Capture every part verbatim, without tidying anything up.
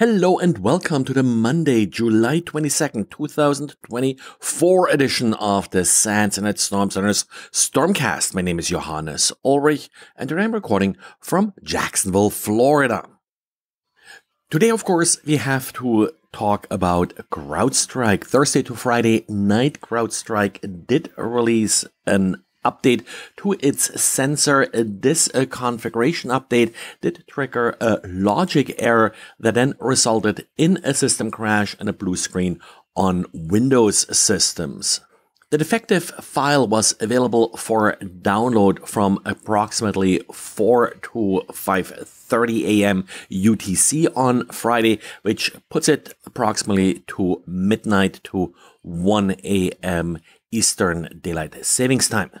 Hello and welcome to the Monday, July twenty-second, two thousand twenty-four edition of the Sands and its Storm Center's Stormcast. My name is Johannes Ulrich and today I'm recording from Jacksonville, Florida. Today, of course, we have to talk about CrowdStrike. Thursday to Friday night, CrowdStrike did release an update to its sensor. This uh, configuration update did trigger a logic error that then resulted in a system crash and a blue screen on Windows systems. The defective file was available for download from approximately four to five thirty A M U T C on Friday, which puts it approximately to midnight to one A M Eastern Daylight Savings Time.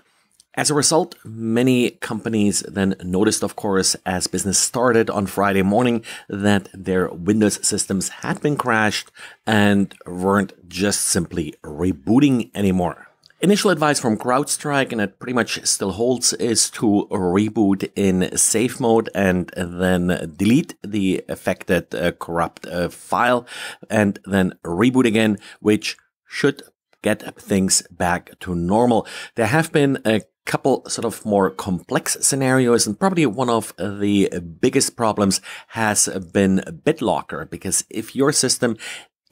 As a result, many companies then noticed, of course, as business started on Friday morning, that their Windows systems had been crashed and weren't just simply rebooting anymore. Initial advice from CrowdStrike, and it pretty much still holds, is to reboot in safe mode and then delete the affected uh, corrupt uh, file and then reboot again, which should get things back to normal. There have been a couple sort of more complex scenarios, and probably one of the biggest problems has been BitLocker, because if your system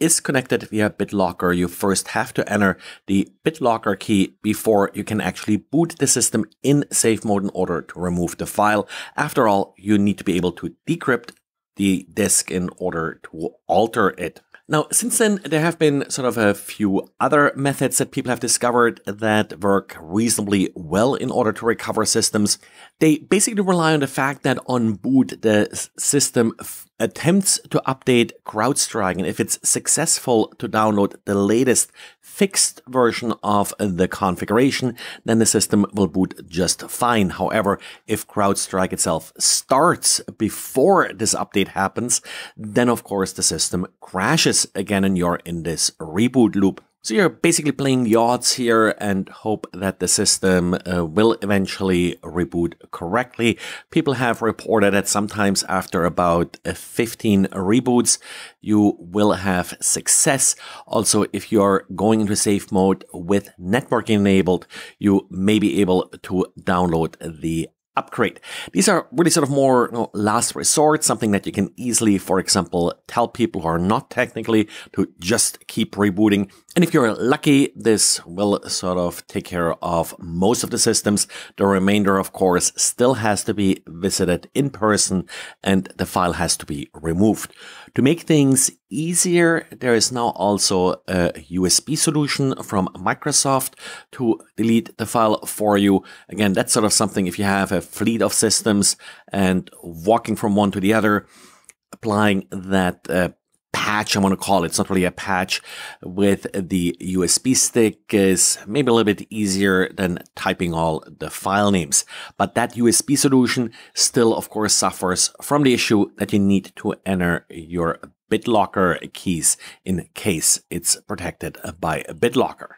is connected via BitLocker, you first have to enter the BitLocker key before you can actually boot the system in safe mode in order to remove the file. After all, you need to be able to decrypt the disk in order to alter it. Now, since then, there have been sort of a few other methods that people have discovered that work reasonably well in order to recover systems. They basically rely on the fact that on boot, the system attempts to update CrowdStrike, and if it's successful to download the latest fixed version of the configuration, then the system will boot just fine. However, if CrowdStrike itself starts before this update happens, then of course the system crashes again and you're in this reboot loop. So you're basically playing the odds here and hope that the system uh, will eventually reboot correctly. People have reported that sometimes after about fifteen reboots, you will have success. Also, if you're going into safe mode with network enabled, you may be able to download the upgrade. These are really sort of more, you know, last resort, something that you can easily, for example, tell people who are not technically to just keep rebooting. And if you're lucky, this will sort of take care of most of the systems. The remainder, of course, still has to be visited in person and the file has to be removed. To make things easier, there is now also a U S B solution from Microsoft to delete the file for you. Again, that's sort of something if you have a fleet of systems and walking from one to the other, applying that uh, patch, I want to call it, it's not really a patch, with the U S B stick is maybe a little bit easier than typing all the file names. But that U S B solution still, of course, suffers from the issue that you need to enter your BitLocker keys in case it's protected by BitLocker.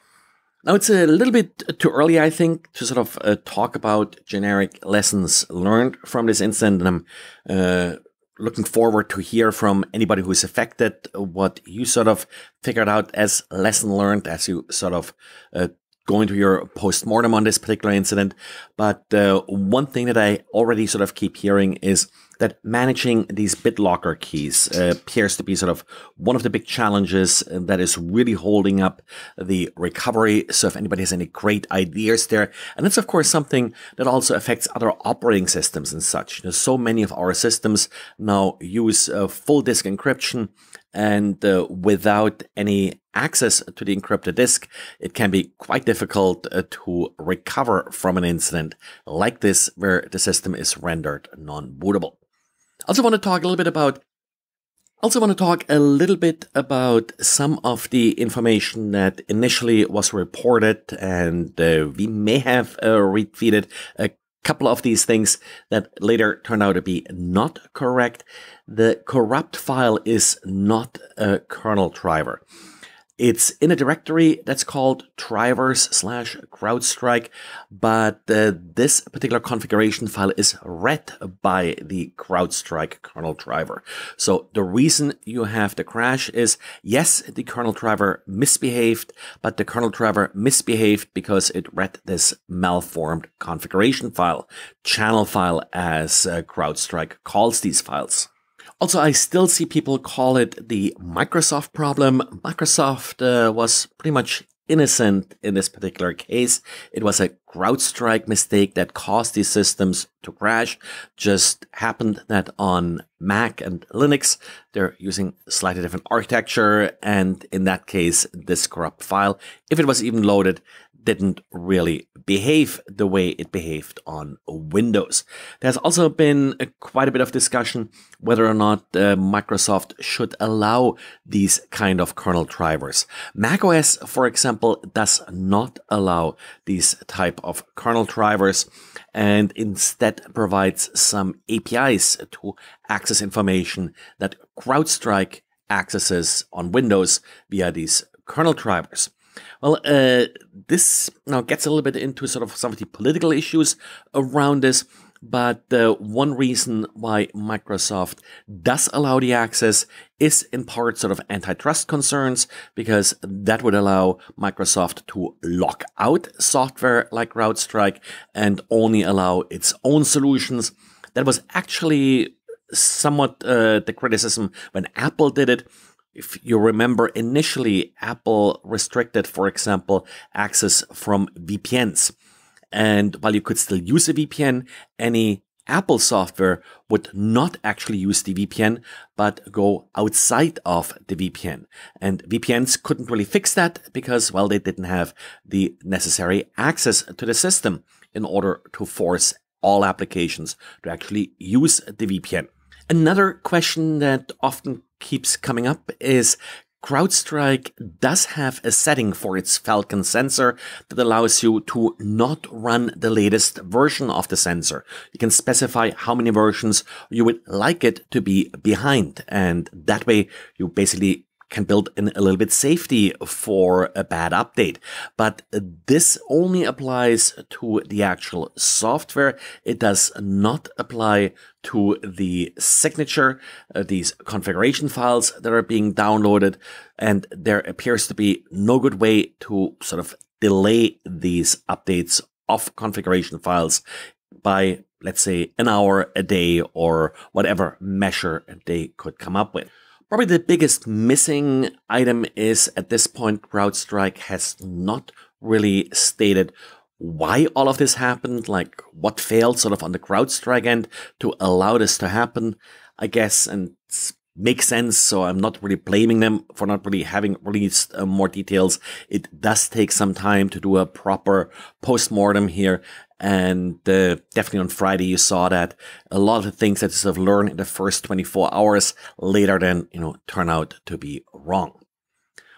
Now, it's a little bit too early, I think, to sort of uh, talk about generic lessons learned from this incident, and I'm uh, looking forward to hear from anybody who's affected what you sort of figured out as lesson learned as you sort of uh, go into your postmortem on this particular incident. But uh, one thing that I already sort of keep hearing is that managing these BitLocker keys uh, appears to be sort of one of the big challenges that is really holding up the recovery. So if anybody has any great ideas there, and it's of course something that also affects other operating systems and such. You know, so many of our systems now use uh, full disk encryption, and uh, without any access to the encrypted disk, it can be quite difficult uh, to recover from an incident like this where the system is rendered non-bootable. Also want to talk a little bit about Also want to talk a little bit about some of the information that initially was reported, and uh, we may have uh, retweeted a couple of these things that later turned out to be not correct. The corrupt file is not a kernel driver. It's in a directory that's called drivers slash CrowdStrike, but uh, this particular configuration file is read by the CrowdStrike kernel driver. So the reason you have the crash is, yes, the kernel driver misbehaved, but the kernel driver misbehaved because it read this malformed configuration file, channel file as uh, CrowdStrike calls these files. Also, I still see people call it the Microsoft problem. Microsoft uh, was pretty much innocent in this particular case. It was a CrowdStrike mistake that caused these systems to crash. Just happened that on Mac and Linux, they're using slightly different architecture. And in that case, this corrupt file, if it was even loaded, didn't really behave the way it behaved on Windows. There's also been a, quite a bit of discussion whether or not uh, Microsoft should allow these kind of kernel drivers. macOS, for example, does not allow these type of kernel drivers and instead provides some A P Is to access information that CrowdStrike accesses on Windows via these kernel drivers. Well, uh, this now gets a little bit into sort of some of the political issues around this, but uh, one reason why Microsoft does allow the access is in part sort of antitrust concerns, because that would allow Microsoft to lock out software like CrowdStrike and only allow its own solutions. That was actually somewhat uh, the criticism when Apple did it. If you remember, initially, Apple restricted, for example, access from V P Ns. And while you could still use a V P N, any Apple software would not actually use the V P N, but go outside of the V P N. And V P Ns couldn't really fix that because, well, they didn't have the necessary access to the system in order to force all applications to actually use the V P N. Another question that often keeps coming up is CrowdStrike does have a setting for its Falcon sensor that allows you to not run the latest version of the sensor. You can specify how many versions you would like it to be behind, and that way you basically can build in a little bit safety for a bad update. But this only applies to the actual software. It does not apply to the signature, uh, these configuration files that are being downloaded. And there appears to be no good way to sort of delay these updates of configuration files by, let's say, an hour, a day, or whatever measure they could come up with. Probably the biggest missing item is, at this point, CrowdStrike has not really stated why all of this happened, like what failed sort of on the CrowdStrike end to allow this to happen, I guess, and makes sense. So I'm not really blaming them for not really having released uh, more details. It does take some time to do a proper postmortem here. And uh, definitely on Friday, you saw that a lot of the things that you sort of learned in the first twenty-four hours later then, you know, turn out to be wrong.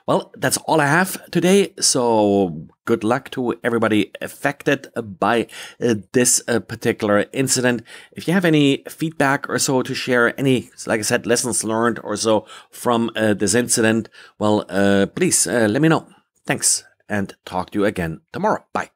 Well, that's all I have today. So good luck to everybody affected by uh, this uh, particular incident. If you have any feedback or so to share, any, like I said, lessons learned or so from uh, this incident, well, uh, please uh, let me know. Thanks, and talk to you again tomorrow. Bye.